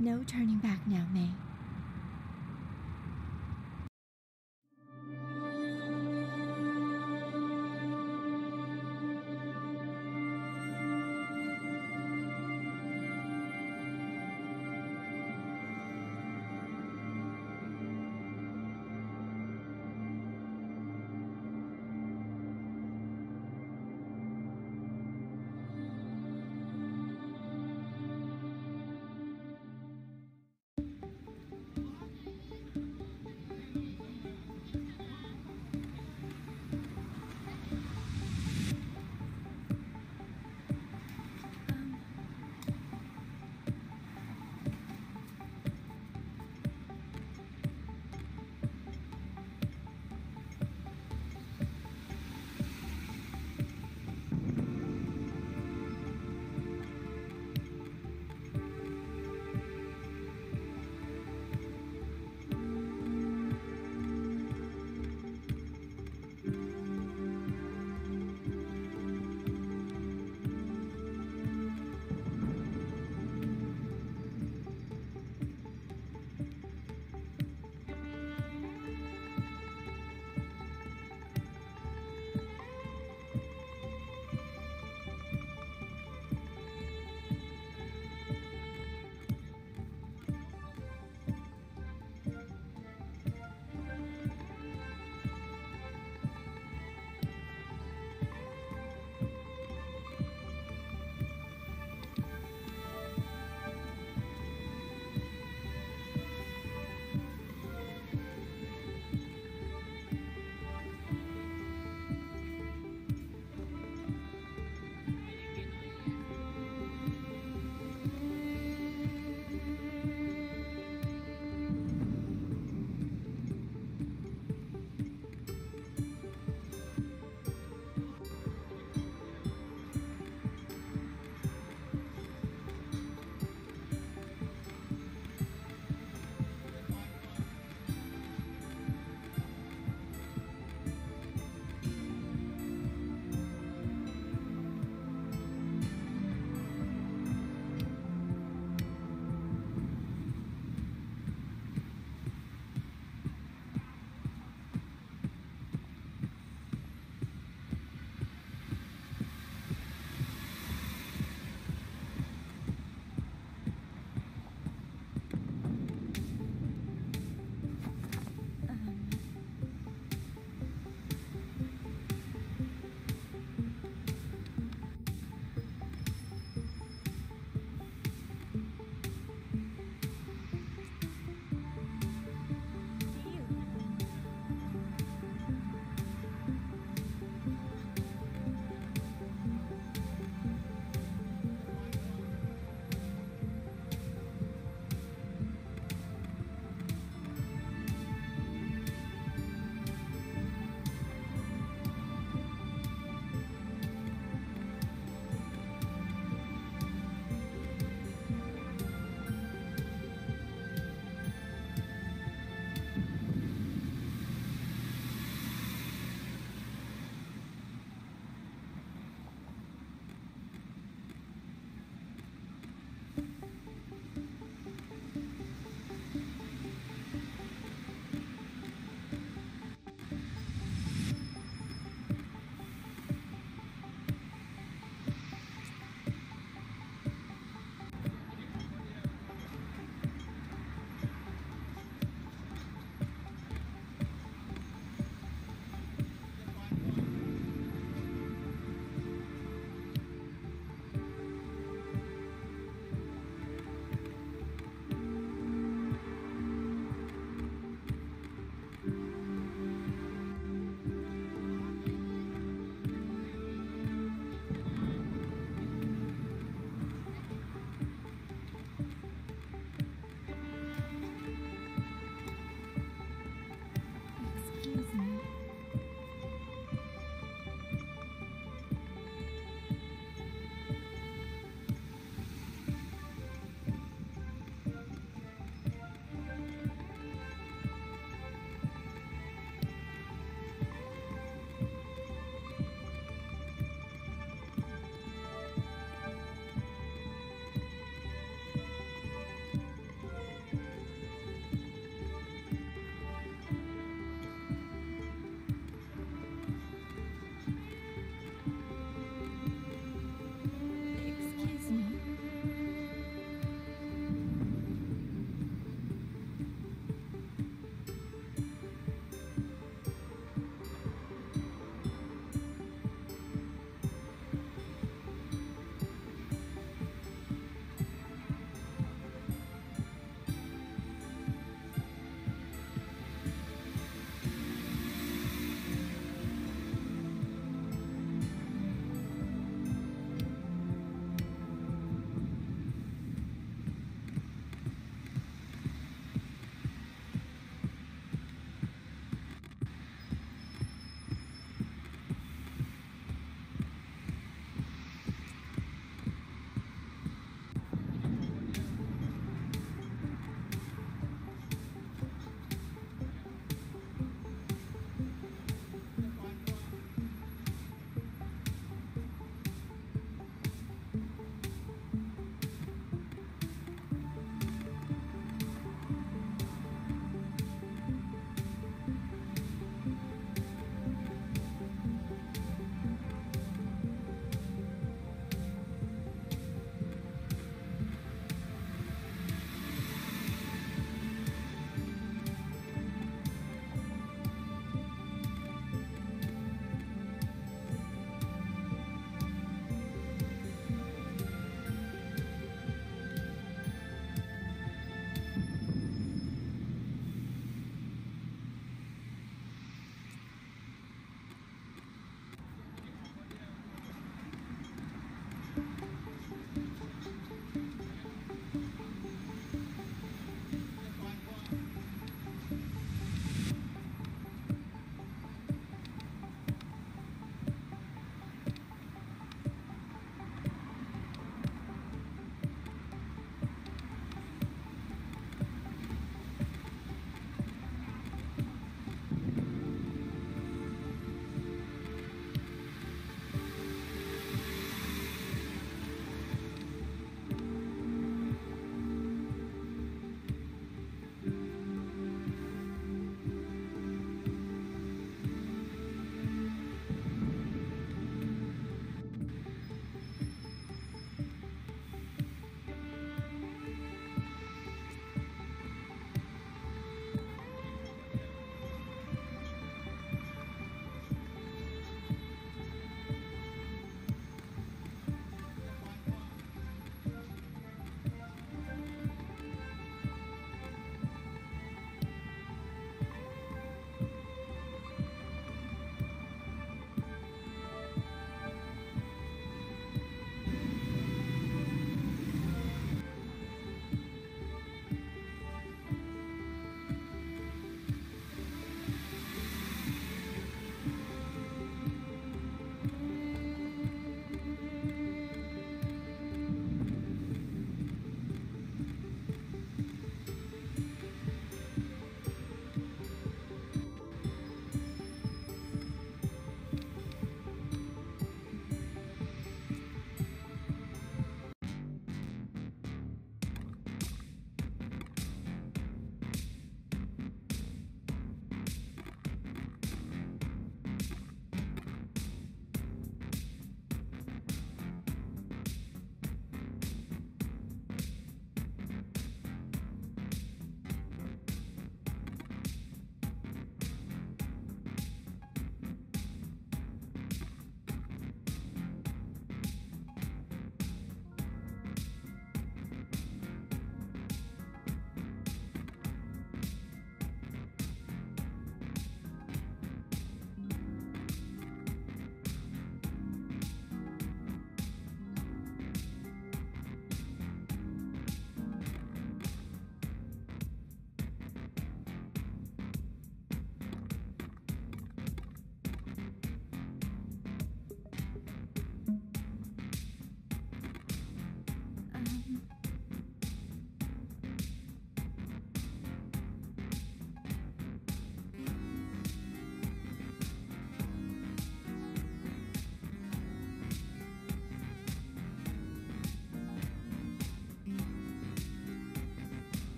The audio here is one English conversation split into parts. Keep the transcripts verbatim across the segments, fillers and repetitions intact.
No turning back now, May.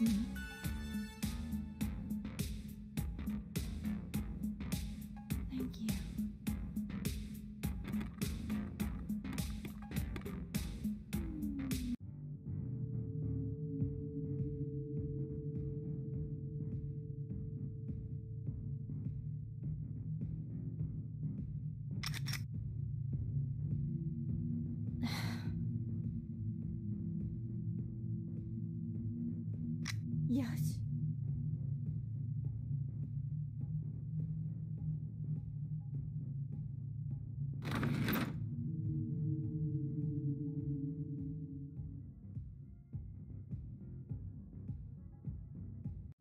うんよし。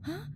あ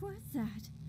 ？What's that?